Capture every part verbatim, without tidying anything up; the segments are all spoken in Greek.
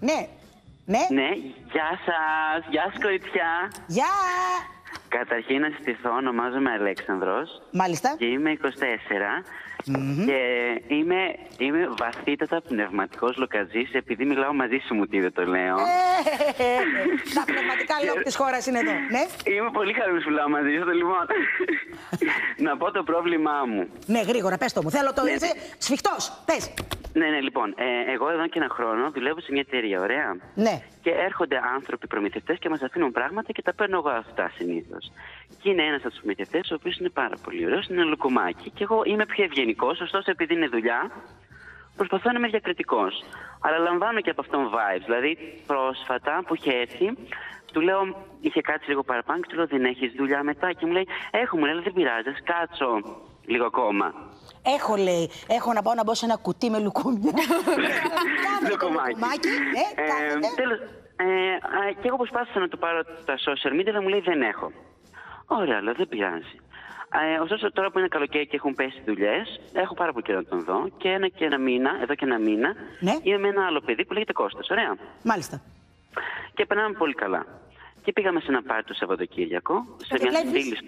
Ναι. Ναι. Ναι. Γεια σας. Γεια σας, κοριτσιά. Γεια. Καταρχήν να συστηθώ, ονομάζομαι Αλέξανδρος. Μάλιστα. Και είμαι είκοσι τέσσερα. Mm-hmm. Και είμαι, είμαι βαθύτατα πνευματικός λοκατζής, επειδή μιλάω μαζί σου, μου τι δεν το λέω. Τα πνευματικά λόγια της χώρας είναι εδώ, ναι. Είμαι πολύ χαρούμενος που μιλάω μαζί σου, λοιπόν. Να πω το πρόβλημά μου. Ναι, γρήγορα, πες το μου. Θέλω το ναι. Είσαι σφιχτός, πες. Ναι, ναι, λοιπόν, ε, εγώ εδώ και ένα χρόνο δουλεύω σε μια εταιρεία, ωραία. Ναι. Και έρχονται άνθρωποι προμηθευτές και μας αφήνουν πράγματα και τα παίρνω εγώ αυτά συνήθως. Και είναι ένας από τους προμηθευτές, ο οποίος είναι πάρα πολύ ωραίος, είναι ένα λουκουμάκι. Και εγώ είμαι πιο ευγενικός, ωστόσο επειδή είναι δουλειά, προσπαθώ να είμαι διακριτικός. Αλλά λαμβάνω και από αυτόν vibes. Δηλαδή, πρόσφατα που είχε έρθει, του λέω, είχε κάτσει λίγο παραπάνω και του λέω: δεν έχεις δουλειά μετά. Και μου λέει: έχω, μου λέει, αλλά δεν πειράζει, κάτσω λίγο ακόμα. Έχω, λέει, έχω να πάω να μπω σε ένα κουτί με λουκούμια. Λουκουμάκι. Τέλος. Και εγώ προσπάθησα να του πάρω τα social media, αλλά μου λέει: δεν έχω. Ωραία, αλλά δεν πειράζει. Ε, ωστόσο, τώρα που είναι καλοκαίρι και έχουν πέσει δουλειές, έχω πάρα πολύ καιρό να τον δω. Και ένα και ένα μήνα, εδώ και ένα μήνα, ναι. Είμαι με ένα άλλο παιδί που λέγεται Κώστας. Ωραία. Μάλιστα. Και περνάμε πολύ καλά. Και πήγαμε σε ένα πάρτι το Σαββατοκύριακο, σε μια φίλη,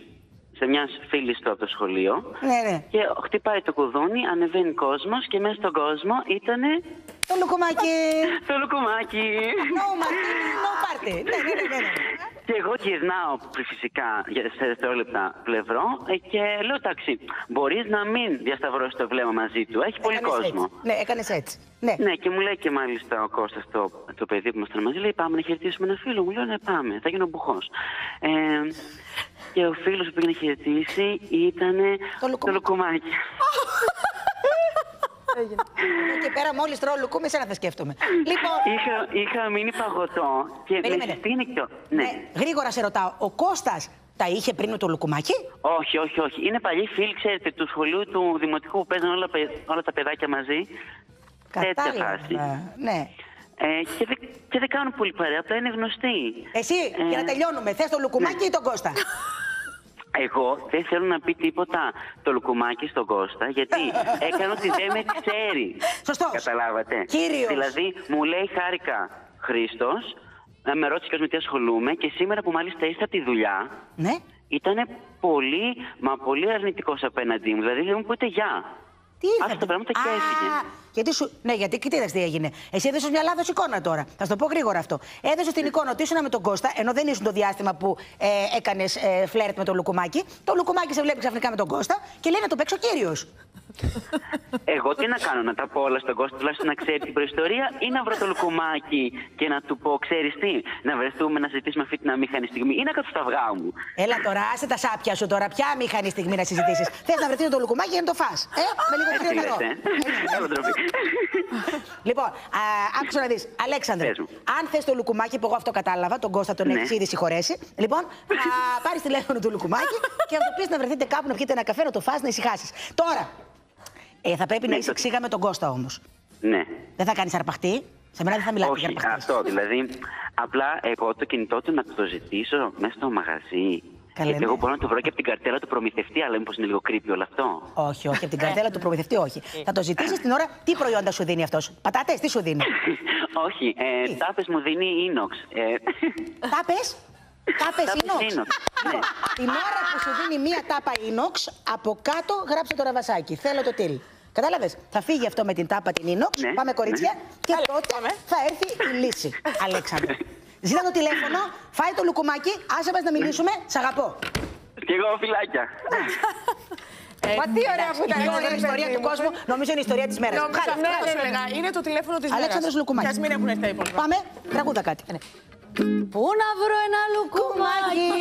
σε μια φίλη του από το σχολείο. Ναι, ναι. Και χτυπάει το κουδούνι, ανεβαίνει κόσμος και μέσα στον κόσμο ήταν. Το λουκουμάκι! Το λουκουμάκι! No party, no party. Ναι, ναι, ναι, ναι. Και εγώ γυρνάω φυσικά σε δευτερόλεπτα πλευρό και λέω: εντάξει, μπορείς να μην διασταυρώσεις το βλέμμα μαζί του. Έχει πολύ έκανες κόσμο. Έτσι. Ναι, έκανες έτσι. Ναι. Ναι, και μου λέει και μάλιστα ο Κώστας, το, το παιδί που ήμασταν μαζί, λέει: πάμε να χαιρετήσουμε ένα φίλο. Μου λέω: ναι, πάμε, θα γίνω μπουχός. Ε, και ο φίλος που πήγε να χαιρετήσει ήταν το λουκουμάκι. Το λουκουμάκι. Και πέρα μόλις τρώω λουκούμι, εσένα θα σκέφτομαι. Λοιπόν... Είχα, είχα μείνει παγωτό και με σπίνικτο. Ναι. Ναι. Γρήγορα σε ρωτάω, ο Κώστας τα είχε πριν με το λουκουμάκι? Όχι, όχι, όχι. Είναι παλιοί φίλοι, ξέρετε, του σχολείου του δημοτικού που παίζουν όλα, όλα τα παιδάκια μαζί. Κατάλαβα. Τέτοια φάση. Ναι. Ε, και, δε, και δεν κάνουν πολύ παρέα, απλά είναι γνωστοί. Εσύ, ε... για να τελειώνουμε, θες το λουκουμάκι ναι. ή τον Κώστα? Εγώ δεν θέλω να πει τίποτα το λουκουμάκι στον Κώστα, γιατί έκανε ότι δεν με ξέρει. Σωστό. Καταλάβατε. Κύριος. Δηλαδή, μου λέει χάρηκα Χρήστος, να με ρώτησε και με τι ασχολούμαι, και σήμερα που μάλιστα είστε από τη δουλειά, ναι. Ήταν πολύ, μα πολύ αρνητικός απέναντί μου. Δηλαδή, δεν μου πείτε γεια. Τι ήθελε. Αυτά τα πράγματα και έφυγε. Γιατί σου... Ναι, γιατί κοιτάξτε τι έγινε. Εσύ έδωσε μια λάθος εικόνα τώρα. Θα σου το πω γρήγορα αυτό. Έδωσε την εικόνα ότι ήσουν με τον Κώστα, ενώ δεν ήσουν το διάστημα που ε, έκανε ε, φλερτ με το λουκουμάκι. Το λουκουμάκι σε βλέπει ξαφνικά με τον Κώστα και λέει να το παίξει ο κύριος. Εγώ τι να κάνω, να τα πω όλα στον Κώστα, τουλάχιστον να ξέρει την προϊστορία, ή να βρω το λουκουμάκι και να του πω, ξέρεις τι, να βρεθούμε να συζητήσουμε αυτή την αμήχανη στιγμή, ή να κάτω στα αυγά μου. Έλα τώρα, άσε τα σάπια σου τώρα, ποια αμήχανη στιγμή να συζητήσεις. Θες να βρεθεί το λουκουμάκι για να το φας. Ε, με λίγο κρύο νερό. Λοιπόν, άκουσα να δεις, Αλέξανδρε, αν θες το λουκουμάκι, που εγώ αυτό κατάλαβα, τον Κώστα τον έχεις ήδη συγχωρέσει. Λοιπόν, θα πάρεις τηλέφωνο του λουκουμάκι και θα το πεις να βρεθείτε κάπου να πιείτε ένα καφέ, να το φας, να ησυχάσεις. Τώρα. Ε, θα πρέπει ναι, να είσαι το... ξύγα με τον Κώστα όμως. Ναι. Δεν θα κάνεις αρπαχτή. Σε μένα δεν θα μιλάτε για αρπαχτή. Αυτό δηλαδή. Απλά εγώ το κινητό του να το ζητήσω μέσα στο μαγαζί. Καλέ, γιατί ναι. Εγώ μπορώ να το βρω και από την καρτέλα του προμηθευτή, αλλά μήπως είναι λίγο creepy όλο αυτό. Όχι, όχι. Από την καρτέλα του προμηθευτή, όχι. Θα το ζητήσεις την ώρα. Τι προϊόντα σου δίνει αυτός? Πατάτες, τι σου δίνει? Όχι. Ε, τάπες μου δίνει ίνοξ. Ε... Τάπες? Τάπες ίνοξ. Ναι. Την ώρα που σου δίνει μία τάπα ίνοξ, από κάτω γράψε το ραβασάκι. Θέλω το τίλ. Κατάλαβες? Θα φύγει αυτό με την τάπα την ίνοξ. Ναι. Πάμε κορίτσια. Ναι. Και Καλή, τότε πάμε. Θα έρθει η λύση. Αλέξανδρο. Ζήτα το τηλέφωνο, φάει το λουκουμάκι, άσε μας να μιλήσουμε. Σ' αγαπώ. Και εγώ φυλάκια. Ε, Μα τι ωραία που ήταν. Είναι η ιστορία του κόσμου, νομίζω είναι η ιστορία της μέρας. Είναι το τηλέφωνο της μέρας. Αλέξανδρος Λουκουμάκη. Ας μην έχουν αυτά υπόλοιπα. Πάμε, τραγούδα κάτι. Πού να βρω ένα λουκουμάκι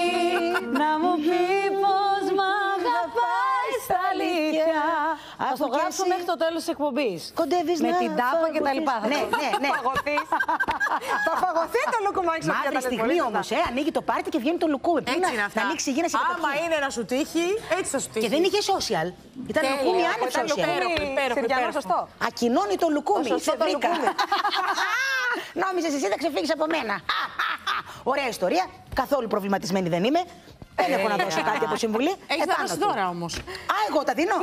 να μου πει πως μ' αγαπάει στα αλήθεια. Ας το γράψω μέχρι το τέλος της εκπομπής. Κοντεύεις με την τάπα και τα λοιπά. Ναι, ναι, ναι. Θα φαγωθεί το λουκουμάκι στο πιάτο. Μαύρη στιγμή όμως, ανοίγει το πάρτι και βγαίνει το λουκούμι. Να ανοίξει η γύνα σε κατοχή. Άμα είναι να σου τύχει, έτσι θα σου τύχει. Και δεν είχε social. Ήταν λουκούμι άνευ social. Ακοινώνει το λουκούμι. Σε βρήκα. Νόμιζες εσύ θα ξεφύγεις από μένα. Ωραία ιστορία. Καθόλου προβληματισμένη δεν είμαι. Δεν έχω να δώσω κάτι από συμβουλή. Έχεις να δώσεις δώρα όμως. Α, εγώ τα δίνω.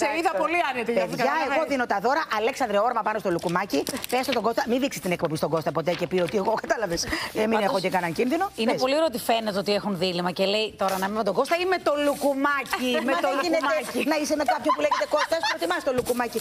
Σε είδα πολύ άνετη. Παιδιά, εγώ δίνω τα δώρα. Αλέξανδρε, όρμα πάνω στο λουκουμάκι. Πες στον Κώστα. Μην δείξει την εκπομπή στον Κώστα ποτέ και πει ότι εγώ κατάλαβες. Μην έχω και κανέναν κίνδυνο. Είναι πολύ ωραίο ότι φαίνεται ότι έχουν δίλημα και λέει τώρα να είμαι με τον Κώστα ή με το λουκουμάκι. Να είσαι με κάποιον που λέγεται Κώστα, προτιμάς το λουκουμάκι.